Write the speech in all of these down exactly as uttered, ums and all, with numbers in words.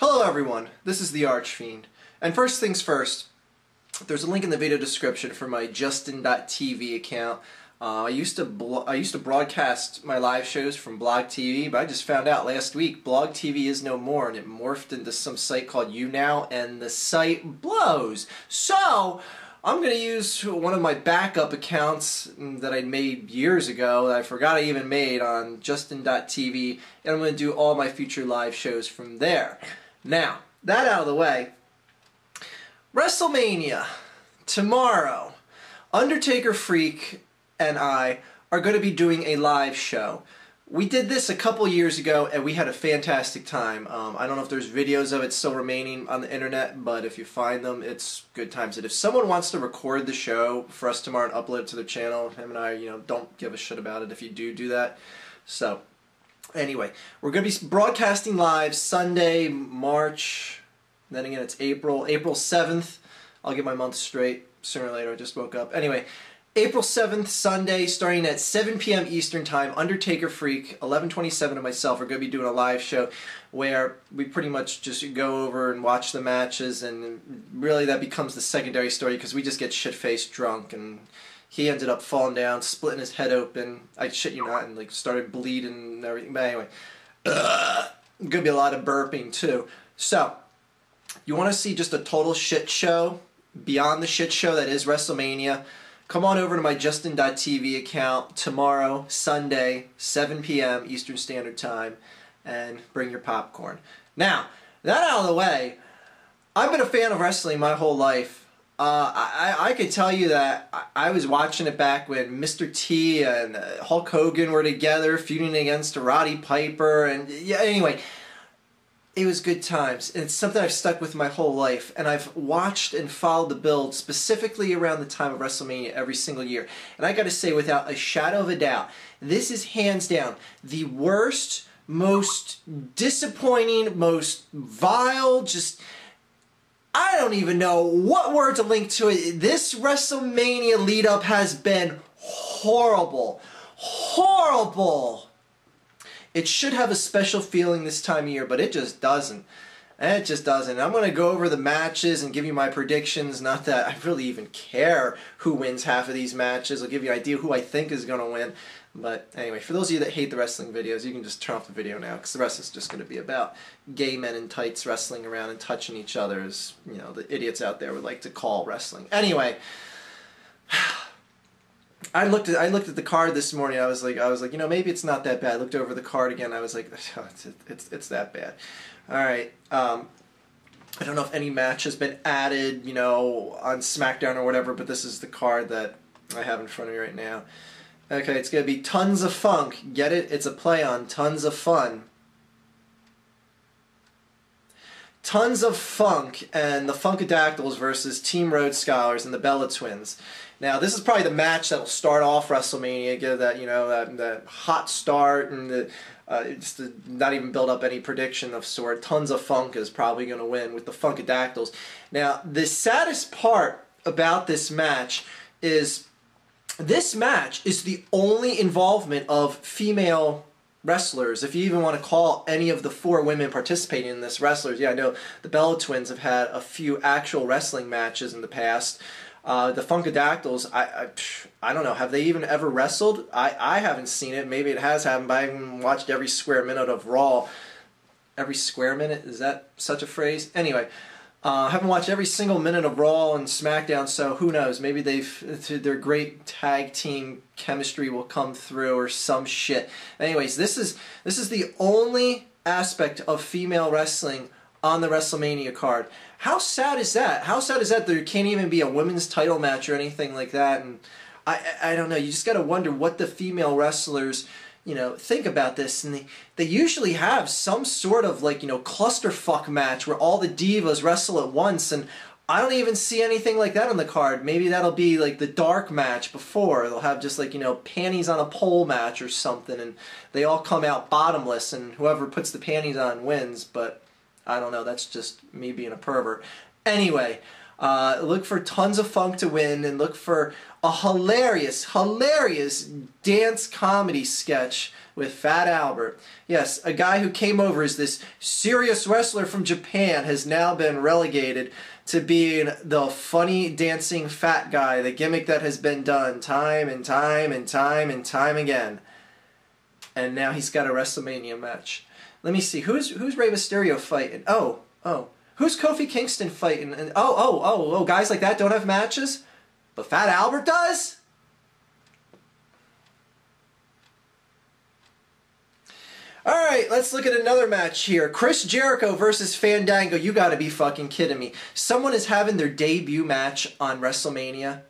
Hello everyone, this is the Archfiend, and first things first, there's a link in the video description for my Justin dot T V account. Uh, I used to blo I used to broadcast my live shows from BlogTV, but I just found out last week BlogTV is no more, and it morphed into some site called YouNow, and the site blows. So I'm going to use one of my backup accounts that I made years ago that I forgot I even made on Justin dot T V, and I'm going to do all my future live shows from there. Now, that out of the way, WrestleMania tomorrow. Undertaker Freak and I are going to be doing a live show. We did this a couple years ago, and we had a fantastic time. Um, I don't know if there's videos of it still remaining on the internet, but if you find them, it's good times. And if someone wants to record the show for us tomorrow and upload it to their channel, him and I, you know, don't give a shit about it if you do do that. So, anyway, we're going to be broadcasting live Sunday, March, then again it's April, April seventh. I'll get my month straight sooner or later, I just woke up. Anyway. April seventh, Sunday, starting at seven P M Eastern Time, Undertaker Freak, eleven twenty-seven and myself are going to be doing a live show where we pretty much just go over and watch the matches, and really that becomes the secondary story because we just get shit-faced drunk, and he ended up falling down, splitting his head open, I shit you not, and like started bleeding and everything, but anyway, uh, going to be a lot of burping too. So, you want to see just a total shit show, beyond the shit show that is WrestleMania, come on over to my Justin dot T V account tomorrow, Sunday, seven P M Eastern Standard Time, and bring your popcorn. Now, that out of the way, I've been a fan of wrestling my whole life. Uh, I, I could tell you that I, I was watching it back when Mister T and uh, Hulk Hogan were together, feuding against Roddy Piper, and yeah, anyway. It was good times. It's something I've stuck with my whole life, and I've watched and followed the build specifically around the time of WrestleMania every single year. And I gotta say, without a shadow of a doubt, this is hands down the worst, most disappointing, most vile, just, I don't even know what word to link to it. This WrestleMania lead-up has been horrible. Horrible! It should have a special feeling this time of year, but it just doesn't. It just doesn't. I'm going to go over the matches and give you my predictions. Not that I really even care who wins half of these matches. I'll give you an idea who I think is going to win. But anyway, for those of you that hate the wrestling videos, you can just turn off the video now, because the rest is just going to be about gay men in tights wrestling around and touching each other, as, you know, the idiots out there would like to call wrestling. Anyway. I looked at I looked at the card this morning. I was like I was like you know, maybe it's not that bad. I looked over the card again. I was like, oh, it's, it's it's that bad. All right. Um, I don't know if any match has been added, you know, on SmackDown or whatever, but this is the card that I have in front of me right now. Okay, it's gonna be Tons of Funk. Get it? It's a play on Tons of Fun. Tons of Funk and the Funkadactyls versus Team Rhodes Scholars and the Bella Twins. Now, this is probably the match that'll start off WrestleMania, give that, you know, that, that hot start, and the, uh, just to not even build up any prediction of sort. Tons of Funk is probably going to win with the Funkadactyls. Now, the saddest part about this match is this match is the only involvement of female wrestlers, if you even want to call any of the four women participating in this wrestlers. Yeah, I know the Bella Twins have had a few actual wrestling matches in the past. Uh, the Funkadactyls, I, I, I don't know, have they even ever wrestled? I, I haven't seen it. Maybe it has happened, but I haven't watched every square minute of Raw. Every square minute? Is that such a phrase? Anyway, I uh, haven't watched every single minute of Raw and SmackDown, so who knows? Maybe they've their great tag team chemistry will come through or some shit. Anyways, this is this is the only aspect of female wrestling on the WrestleMania card. How sad is that? How sad is that there can't even be a women's title match or anything like that? And I, I don't know. You just got to wonder what the female wrestlers, you know, think about this. And they, they usually have some sort of, like, you know, clusterfuck match where all the divas wrestle at once. And I don't even see anything like that on the card. Maybe that'll be, like, the dark match before. They'll have just, like, you know, panties on a pole match or something. And they all come out bottomless. And whoever puts the panties on wins. But I don't know, that's just me being a pervert. Anyway, Uh, look for Tons of Funk to win, and look for a hilarious, hilarious dance comedy sketch with Fat Albert. Yes, a guy who came over as this serious wrestler from Japan has now been relegated to being the funny dancing fat guy, the gimmick that has been done time and time and time and time again. And now he's got a WrestleMania match. Let me see, who's who's Rey Mysterio fighting? Oh, oh. Who's Kofi Kingston fighting? And oh, oh, oh, oh, guys like that don't have matches? But Fat Albert does? Alright, let's look at another match here. Chris Jericho versus Fandango. You gotta be fucking kidding me. Someone is having their debut match on WrestleMania.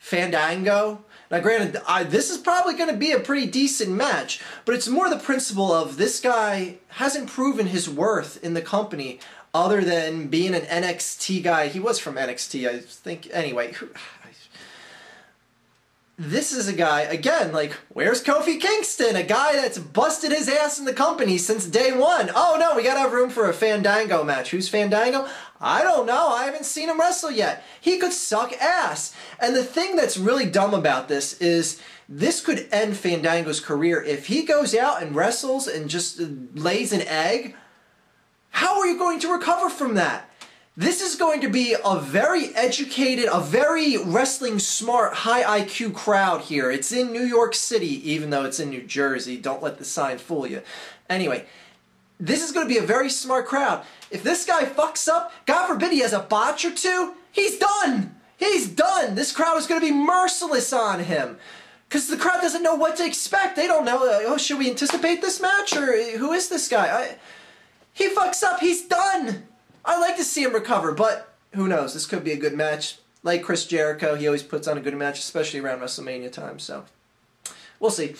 Fandango? Now granted, I, this is probably going to be a pretty decent match, but it's more the principle of this guy hasn't proven his worth in the company other than being an N X T guy. He was from N X T, I think. Anyway, this is a guy, again, like, where's Kofi Kingston? A guy that's busted his ass in the company since day one. Oh no, we gotta have room for a Fandango match. Who's Fandango? I don't know. I haven't seen him wrestle yet. He could suck ass. And the thing that's really dumb about this is this could end Fandango's career. If he goes out and wrestles and just lays an egg, how are you going to recover from that? This is going to be a very educated, a very wrestling smart, high I Q crowd here. It's in New York City, even though it's in New Jersey. Don't let the sign fool you. Anyway, this is going to be a very smart crowd. If this guy fucks up, God forbid he has a botch or two, he's done! He's done! This crowd is going to be merciless on him. Because the crowd doesn't know what to expect. They don't know, oh, should we anticipate this match? Or who is this guy? I, he fucks up, he's done! I like to see him recover, but who knows? This could be a good match. Like Chris Jericho, he always puts on a good match, especially around WrestleMania time, so we'll see.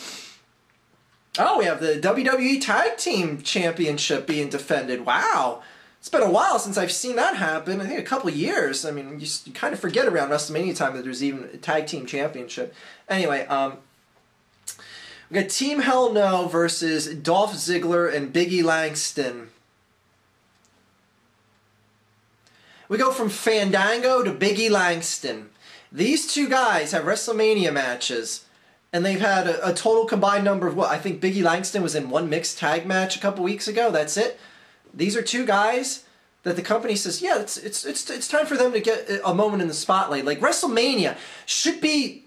Oh, we have the W W E Tag Team Championship being defended. Wow. It's been a while since I've seen that happen. I think a couple years. I mean, you, you kind of forget around WrestleMania time that there's even a Tag Team Championship. Anyway, um, we got Team Hell No versus Dolph Ziggler and Biggie Langston. We go from Fandango to Biggie Langston. These two guys have WrestleMania matches. And they've had a, a total combined number of what? I think Biggie Langston was in one mixed tag match a couple weeks ago. That's it. These are two guys that the company says, yeah, it's it's it's it's time for them to get a moment in the spotlight. Like WrestleMania should be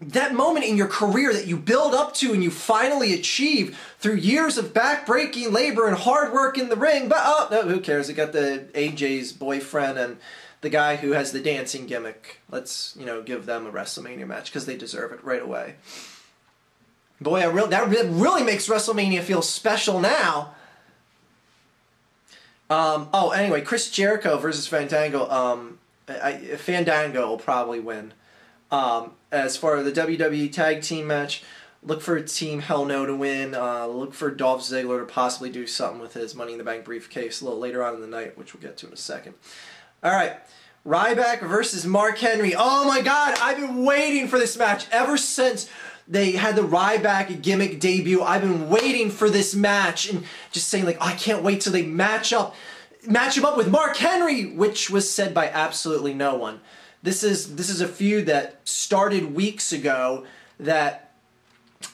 that moment in your career that you build up to and you finally achieve through years of back-breaking labor and hard work in the ring. But oh no, who cares? They got the A J's boyfriend and the guy who has the dancing gimmick. Let's, you know, give them a WrestleMania match because they deserve it right away. Boy, I re that re really makes WrestleMania feel special now. Um, oh, anyway, Chris Jericho versus Fandango. Um, I, I, Fandango will probably win. Um, as far as the W W E Tag Team match, look for Team Hell No to win. Uh, look for Dolph Ziggler to possibly do something with his Money in the Bank briefcase a little later on in the night, which we'll get to in a second. Alright, Ryback versus Mark Henry. Oh my god, I've been waiting for this match ever since they had the Ryback gimmick debut. I've been waiting for this match and just saying like, oh, I can't wait till they match up, match him up with Mark Henry, which was said by absolutely no one. This is, this is a feud that started weeks ago that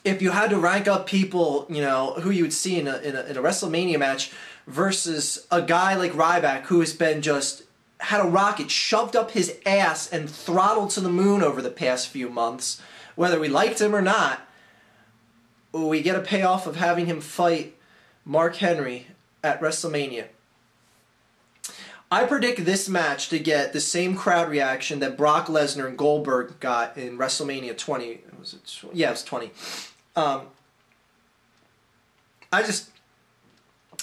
if you had to rank up people, you know, who you would see in a, in a, in a WrestleMania match versus a guy like Ryback who has been just had a rocket shoved up his ass and throttled to the moon over the past few months, whether we liked him or not, we get a payoff of having him fight Mark Henry at WrestleMania. I predict this match to get the same crowd reaction that Brock Lesnar and Goldberg got in WrestleMania twenty. Was it? Yeah, it was twenty. Um, I just...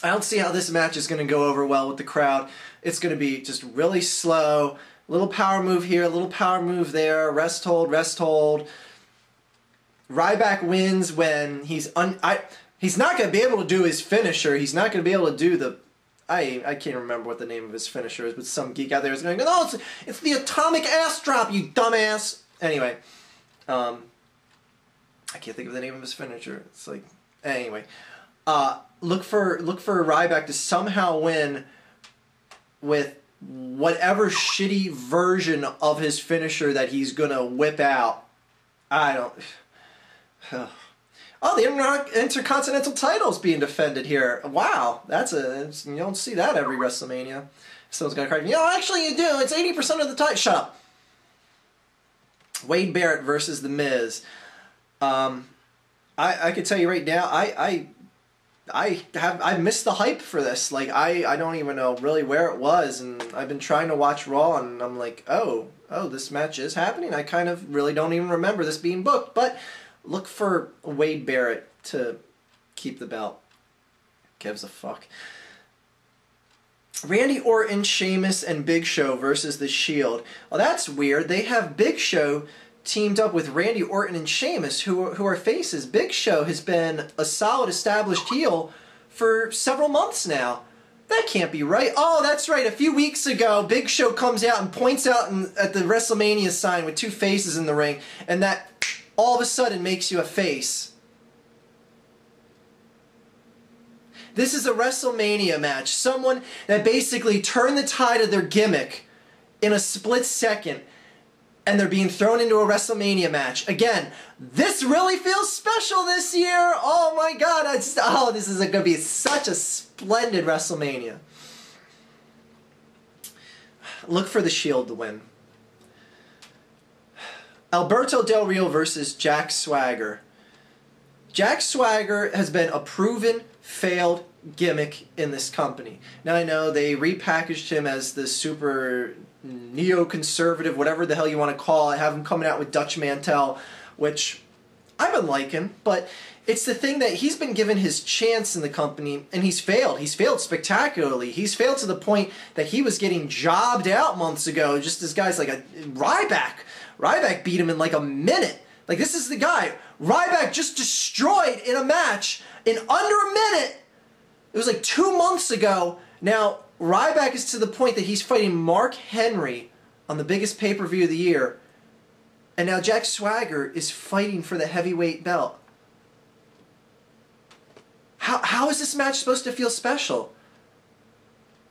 I don't see how this match is going to go over well with the crowd. It's going to be just really slow. Little power move here, little power move there. Rest hold, rest hold. Ryback wins when he's un... I, he's not going to be able to do his finisher. He's not going to be able to do the... I, I can't remember what the name of his finisher is, but some geek out there is going, no, it's, it's the atomic ass drop, you dumbass. Anyway. Um, I can't think of the name of his finisher. It's like... Anyway. Uh... Look for look for Ryback to somehow win with whatever shitty version of his finisher that he's going to whip out. I don't... Oh, the Intercontinental title's being defended here. Wow, that's a... You don't see that every WrestleMania. Someone's going to cry. You know, actually you do. It's eighty percent of the time. Shut up. Wade Barrett versus The Miz. Um, I, I can tell you right now, I, I, I have I missed the hype for this. Like, I, I don't even know really where it was, and I've been trying to watch Raw, and I'm like, oh, oh, this match is happening. I kind of really don't even remember this being booked, but look for Wade Barrett to keep the belt. Gives a fuck. Randy Orton, Sheamus, and Big Show versus The Shield. Well, that's weird. They have Big Show teamed up with Randy Orton and Sheamus, who, who are faces. Big Show has been a solid established heel for several months now. That can't be right. Oh, that's right. A few weeks ago, Big Show comes out and points out in, at the WrestleMania sign with two faces in the ring, and that all of a sudden makes you a face. This is a WrestleMania match. Someone that basically turned the tide of their gimmick in a split second, and they're being thrown into a WrestleMania match. Again, this really feels special this year. Oh my God. I just, oh, this is going to be such a splendid WrestleMania. Look for The Shield to win. Alberto Del Rio versus Jack Swagger. Jack Swagger has been a proven failed gimmick in this company. Now I know they repackaged him as the super neoconservative, whatever the hell you want to call it. I have him coming out with Dutch Mantel, which I've been liking, but it's the thing that he's been given his chance in the company, and he's failed. He's failed spectacularly. He's failed to the point that he was getting jobbed out months ago, just as guys like a Ryback. Ryback beat him in like a minute. Like, this is the guy Ryback just destroyed in a match in under a minute. It was like two months ago. Now, Ryback is to the point that he's fighting Mark Henry on the biggest pay-per-view of the year. And now Jack Swagger is fighting for the heavyweight belt. How, how is this match supposed to feel special?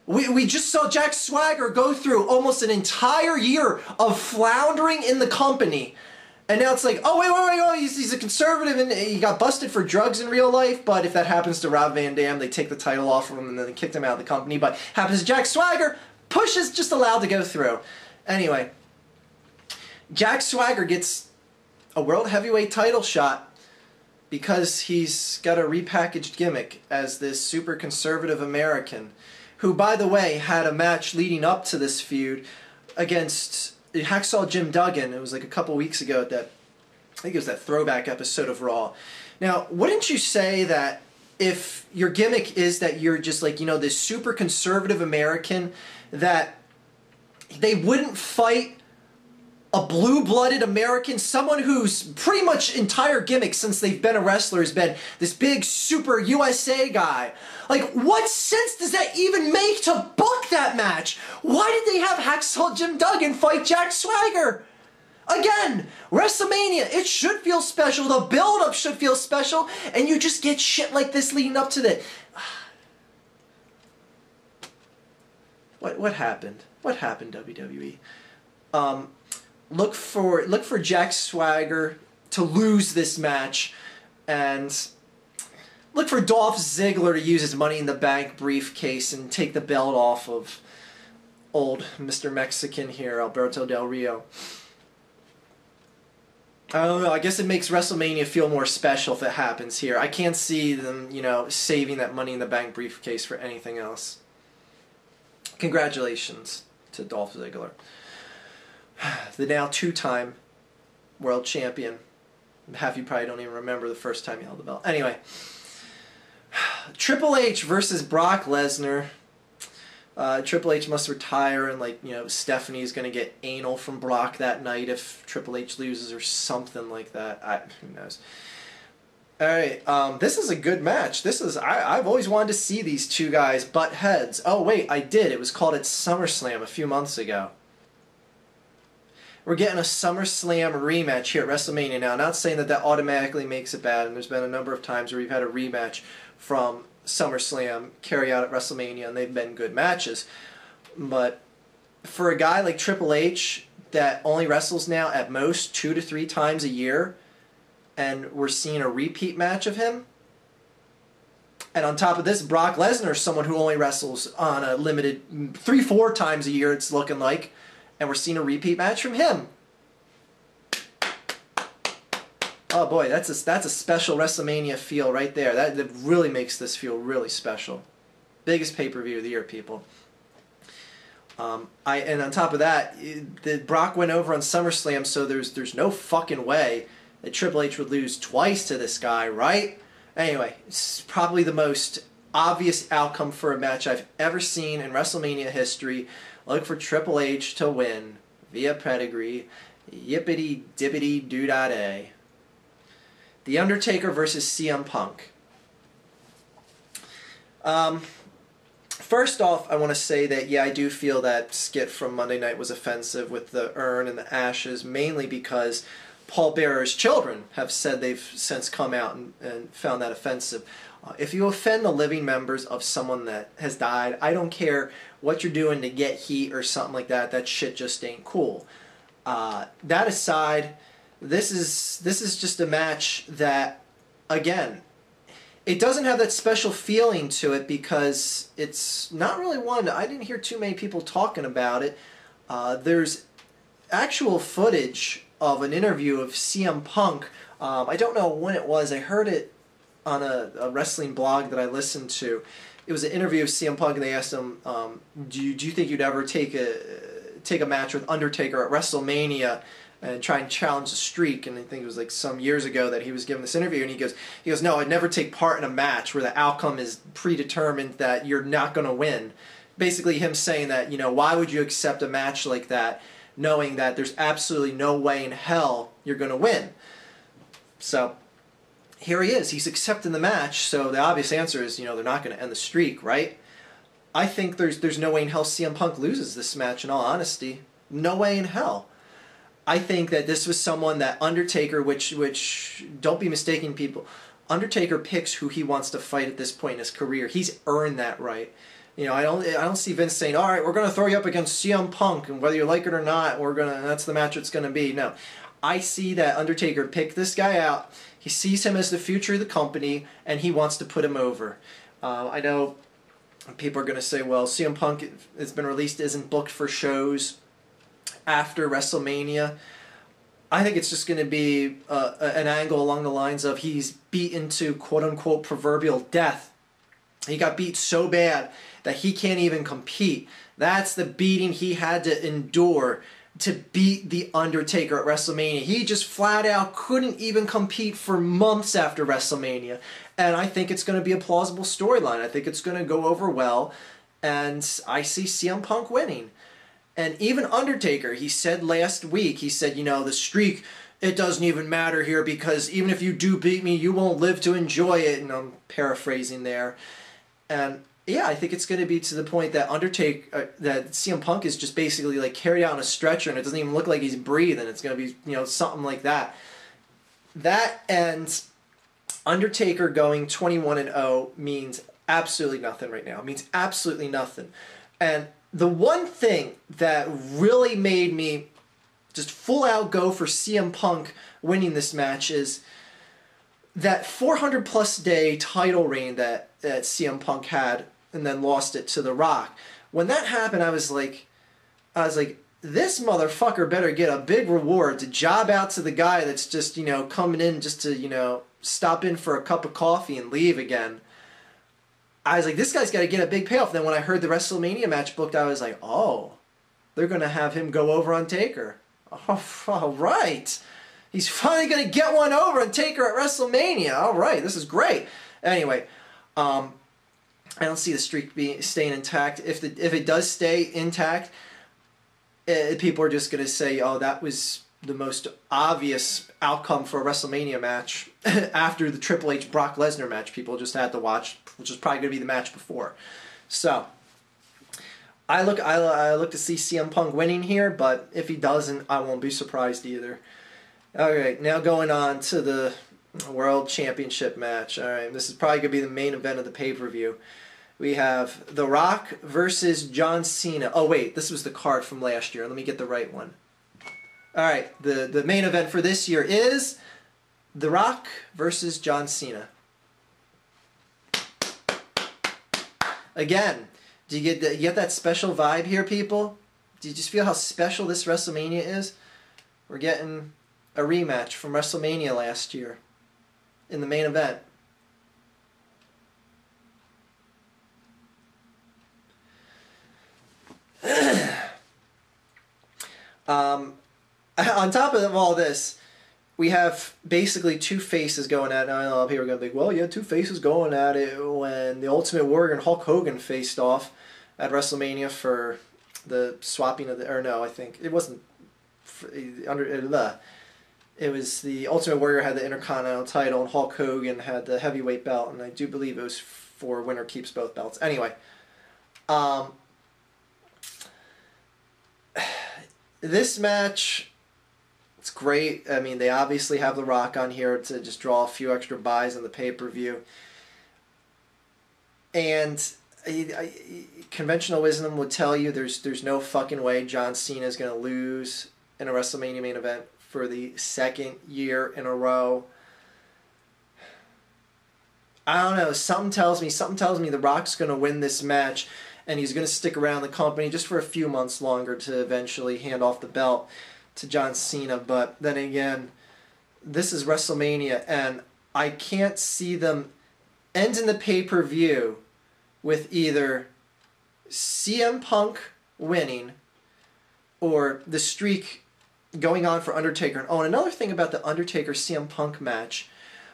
We, we just saw Jack Swagger go through almost an entire year of floundering in the company. And now it's like, oh, wait, wait, wait, oh, he's, he's a conservative, and he got busted for drugs in real life, but if that happens to Rob Van Dam, they take the title off of him and then they kicked him out of the company. But happens to Jack Swagger, push is just allowed to go through. Anyway, Jack Swagger gets a world heavyweight title shot because he's got a repackaged gimmick as this super conservative American, who, by the way, had a match leading up to this feud against Hacksaw Jim Duggan. It was like a couple weeks ago at that, I think it was that throwback episode of Raw. Now, wouldn't you say that if your gimmick is that you're just like, you know, this super conservative American, that they wouldn't fight a blue-blooded American, someone whose pretty much entire gimmick since they've been a wrestler has been this big super U S A guy? Like, what sense does that even make to book that match? Why did they have Hacksaw Jim Duggan fight Jack Swagger? Again, WrestleMania, it should feel special. The build-up should feel special, and you just get shit like this leading up to it. What, what happened? What happened, W W E? Um... Look for look for Jack Swagger to lose this match, and look for Dolph Ziggler to use his Money in the Bank briefcase and take the belt off of old Mister Mexican here, Alberto Del Rio. I don't know, I guess it makes WrestleMania feel more special if it happens here. I can't see them, you know, saving that Money in the Bank briefcase for anything else. Congratulations to Dolph Ziggler, the now two-time world champion. Half you probably don't even remember the first time you held the belt. Anyway, Triple H versus Brock Lesnar. Uh, Triple H must retire, and, like, you know, Stephanie's going to get anal from Brock that night if Triple H loses or something like that. I, who knows? All right, um, this is a good match. This is I, I've always wanted to see these two guys butt heads. Oh, wait, I did. It was called at SummerSlam a few months ago. We're getting a SummerSlam rematch here at WrestleMania now. Not saying that that automatically makes it bad, and there's been a number of times where we've had a rematch from SummerSlam carry out at WrestleMania, and they've been good matches. But for a guy like Triple H that only wrestles now at most two to three times a year, and we're seeing a repeat match of him. And on top of this, Brock Lesnar, someone who only wrestles on a limited three, four times a year, it's looking like, and we're seeing a repeat match from him. Oh boy, that's a, that's a special WrestleMania feel right there. That, that really makes this feel really special. Biggest pay-per-view of the year, people. Um, I and on top of that, the Brock went over on SummerSlam, so there's there's no fucking way that Triple H would lose twice to this guy, right? Anyway, it's probably the most obvious outcome for a match I've ever seen in WrestleMania history. Look for Triple H to win via pedigree. Yippity dippity doo da day. The Undertaker versus C M Punk. Um, first off, I want to say that, yeah, I do feel that skit from Monday night was offensive with the urn and the ashes, mainly because pallbearers' children have said they've since come out and, and found that offensive. Uh, if you offend the living members of someone that has died, I don't care what you're doing to get heat or something like that. That shit just ain't cool. Uh, that aside, this is this is just a match that, again, it doesn't have that special feeling to it because it's not really one. I didn't hear too many people talking about it. Uh, there's actual footage of an interview of C M Punk. Um, I don't know when it was. I heard it on a, a wrestling blog that I listened to. It was an interview of C M Punk, and they asked him, um, do, you, do you think you'd ever take a, take a match with Undertaker at WrestleMania and try and challenge the streak? And I think it was like some years ago that he was giving this interview, and he goes, he goes, no, I'd never take part in a match where the outcome is predetermined that you're not going to win. Basically him saying that, you know, why would you accept a match like that knowing that there's absolutely no way in hell you're going to win? So here he is. He's accepting the match, so the obvious answer is, you know, they're not going to end the streak, right? I think there's, there's no way in hell C M Punk loses this match, in all honesty. No way in hell. I think that this was someone that Undertaker, which, which don't be mistaken, people, Undertaker picks who he wants to fight at this point in his career. He's earned that right. You know, I don't, I don't see Vince saying, all right, we're going to throw you up against C M Punk, and whether you like it or not, we're gonna, that's the match it's going to be. No, I see that Undertaker picked this guy out. He sees him as the future of the company, and he wants to put him over. Uh, I know people are going to say, well, C M Punk has been released, isn't booked for shows after WrestleMania. I think it's just going to be uh, an angle along the lines of he's beaten to quote-unquote proverbial death. He got beat so bad that he can't even compete. That's the beating he had to endure to beat The Undertaker at WrestleMania. He just flat out couldn't even compete for months after WrestleMania. And I think it's going to be a plausible storyline. I think it's going to go over well. And I see C M Punk winning. And even Undertaker, he said last week, he said, you know, the streak, it doesn't even matter here because even if you do beat me, you won't live to enjoy it. And I'm paraphrasing there. And yeah, I think it's going to be to the point that Undertaker, uh, that C M Punk is just basically like carried out on a stretcher and it doesn't even look like he's breathing. It's going to be, you know, something like that. That and Undertaker going twenty-one and oh means absolutely nothing right now. It means absolutely nothing. And the one thing that really made me just full out go for C M Punk winning this match is that four hundred plus day title reign that, that C M Punk had and then lost it to The Rock. When that happened, I was like, I was like, this motherfucker better get a big reward to job out to the guy that's just, you know, coming in just to, you know, stop in for a cup of coffee and leave again. I was like, this guy's got to get a big payoff. Then when I heard the WrestleMania match booked, I was like, oh, they're going to have him go over on Taker. Oh, all right. He's finally going to get one over on Taker at WrestleMania. All right, this is great. Anyway, um, I don't see the streak being, staying intact. If, the, if it does stay intact, it, people are just going to say, oh, that was the most obvious outcome for a WrestleMania match after the Triple H Brock Lesnar match people just had to watch, which is probably going to be the match before. So I look I, I look to see C M Punk winning here, but if he doesn't, I won't be surprised either. Alright, now going on to the World Championship match. Alright, this is probably going to be the main event of the pay-per-view. We have The Rock versus John Cena. Oh, wait, this was the card from last year. Let me get the right one. All right, the, the main event for this year is The Rock versus John Cena. Again, do you get, the, you get that special vibe here, people? Do you just feel how special this WrestleMania is? We're getting a rematch from WrestleMania last year in the main event. um, on top of all this, we have basically two faces going at it. Now, I know people are going to think, well, you had two faces going at it when the Ultimate Warrior and Hulk Hogan faced off at WrestleMania for the swapping of the, or no, I think it wasn't under the. It was the Ultimate Warrior had the Intercontinental title and Hulk Hogan had the heavyweight belt, and I do believe it was for winner keeps both belts. Anyway, um, this match, it's great. I mean, they obviously have The Rock on here to just draw a few extra buys on the pay-per-view. And I, I, conventional wisdom would tell you there's there's no fucking way John Cena is going to lose in a WrestleMania main event for the second year in a row. I don't know. Something tells me, something tells me The Rock's going to win this match, and he's going to stick around the company just for a few months longer to eventually hand off the belt to John Cena. But then again, this is WrestleMania, and I can't see them ending the pay-per-view with either C M Punk winning or the streak going on for Undertaker. Oh, and another thing about the Undertaker-C M Punk match.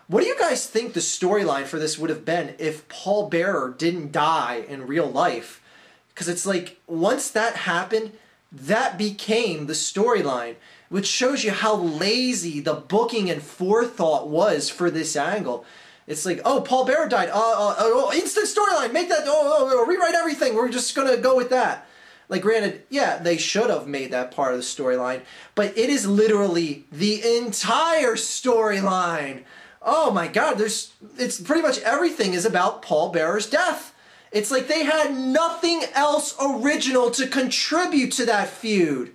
What do you guys think the storyline for this would have been if Paul Bearer didn't die in real life? Because it's like, once that happened, that became the storyline, which shows you how lazy the booking and forethought was for this angle. It's like, oh, Paul Bearer died. Uh, uh, oh, instant storyline. Make that, oh, oh, rewrite everything. We're just going to go with that. Like, granted, yeah, they should have made that part of the storyline, but it is literally the entire storyline. Oh my God, there's, it's pretty much everything is about Paul Bearer's death. It's like they had nothing else original to contribute to that feud.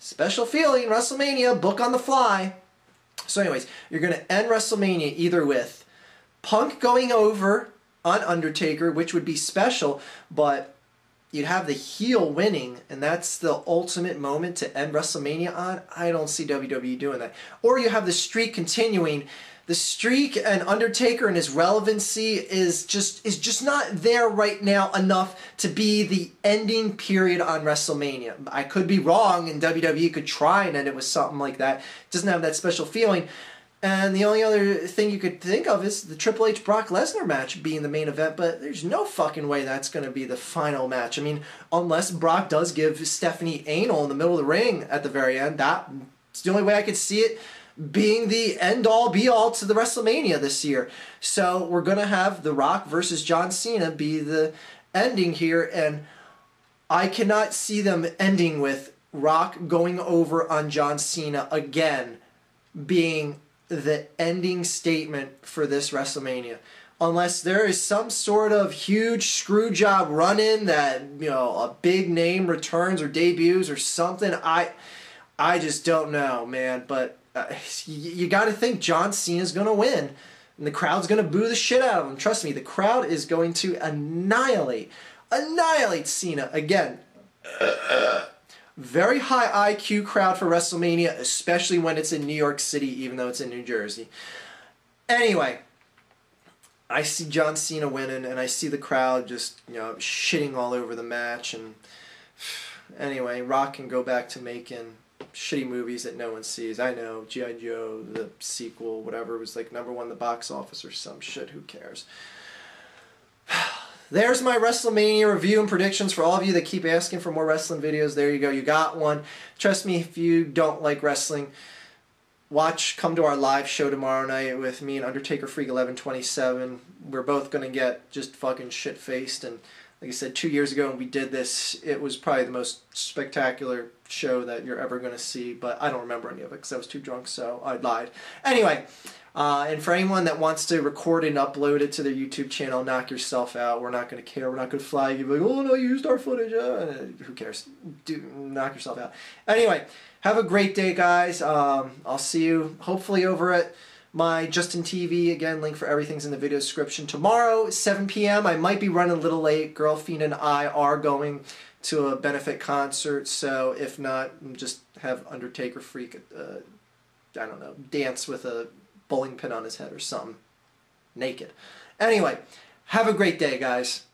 Special feeling, WrestleMania, book on the fly. So anyways, you're going to end WrestleMania either with Punk going over on Undertaker, which would be special, but you'd have the heel winning, and that's the ultimate moment to end WrestleMania on. I don't see W W E doing that. Or you have the streak continuing. The streak and Undertaker and his relevancy is just is just not there right now enough to be the ending period on WrestleMania. I could be wrong, and W W E could try and end it with something like that. It doesn't have that special feeling. And the only other thing you could think of is the Triple H Brock Lesnar match being the main event, but there's no fucking way that's going to be the final match. I mean, unless Brock does give Stephanie anal in the middle of the ring at the very end, that's the only way I could see it being the end-all be-all to the WrestleMania this year. So we're going to have The Rock versus John Cena be the ending here, and I cannot see them ending with Rock going over on John Cena again being the ending statement for this WrestleMania. Unless there is some sort of huge screw job run-in that, you know, a big name returns or debuts or something. I, I just don't know, man, but Uh, you, you got to think John Cena's going to win. And the crowd's going to boo the shit out of him. Trust me, the crowd is going to annihilate, annihilate Cena. Again, very high I Q crowd for WrestleMania, especially when it's in New York City, even though it's in New Jersey. Anyway, I see John Cena winning, and I see the crowd just, you know, shitting all over the match. And anyway, Rock can go back to making shitty movies that no one sees. I know, G I Joe, the sequel, whatever, was like number one in the box office or some shit. Who cares? There's my WrestleMania review and predictions for all of you that keep asking for more wrestling videos. There you go. You got one. Trust me, if you don't like wrestling, watch, come to our live show tomorrow night with me and Undertaker Freak eleven twenty-seven. We're both going to get just fucking shit-faced. And like I said, two years ago when we did this, it was probably the most spectacular show that you're ever going to see, but I don't remember any of it because I was too drunk, so I lied. Anyway, Uh, and for anyone that wants to record and upload it to their YouTube channel, knock yourself out. We're not going to care. We're not going to flag you. Like, oh, no, you used our footage. Uh, who cares? Dude, knock yourself out. Anyway, have a great day, guys. Um, I'll see you hopefully over at my Justin dot T V. Again, link for everything's in the video description. Tomorrow, seven P M I might be running a little late. Girlfiend and I are going to a benefit concert. So if not, just have Undertaker Freak, uh, I don't know, dance with a bowling pin on his head or something, naked. Anyway, have a great day, guys.